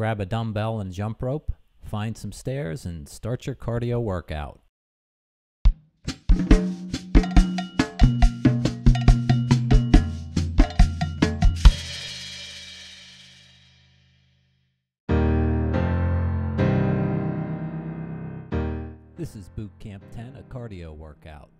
Grab a dumbbell and jump rope, find some stairs, and start your cardio workout. This is Boot Camp 10, a cardio workout.